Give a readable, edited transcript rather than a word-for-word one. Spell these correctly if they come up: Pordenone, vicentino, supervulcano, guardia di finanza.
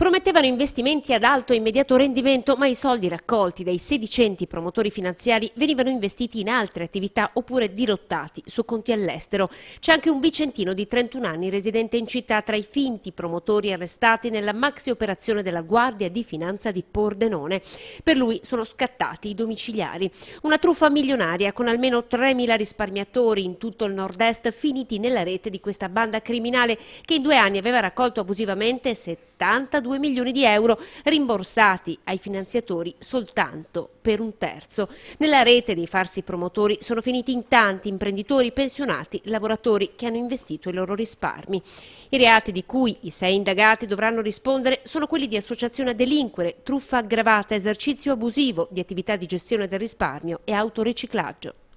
Promettevano investimenti ad alto e immediato rendimento, ma i soldi raccolti dai sedicenti promotori finanziari venivano investiti in altre attività oppure dirottati su conti all'estero. C'è anche un vicentino di 31 anni residente in città tra i finti promotori arrestati nella maxi operazione della Guardia di Finanza di Pordenone. Per lui sono scattati i domiciliari. Una truffa milionaria con almeno 3.000 risparmiatori in tutto il nord-est finiti nella rete di questa banda criminale che in 2 anni aveva raccolto abusivamente 72 milioni di euro, rimborsati ai finanziatori soltanto per un terzo. Nella rete dei falsi promotori sono finiti in tanti imprenditori, pensionati, lavoratori che hanno investito i loro risparmi. I reati di cui i 6 indagati dovranno rispondere sono quelli di associazione a delinquere, truffa aggravata, esercizio abusivo di attività di gestione del risparmio e autoriciclaggio.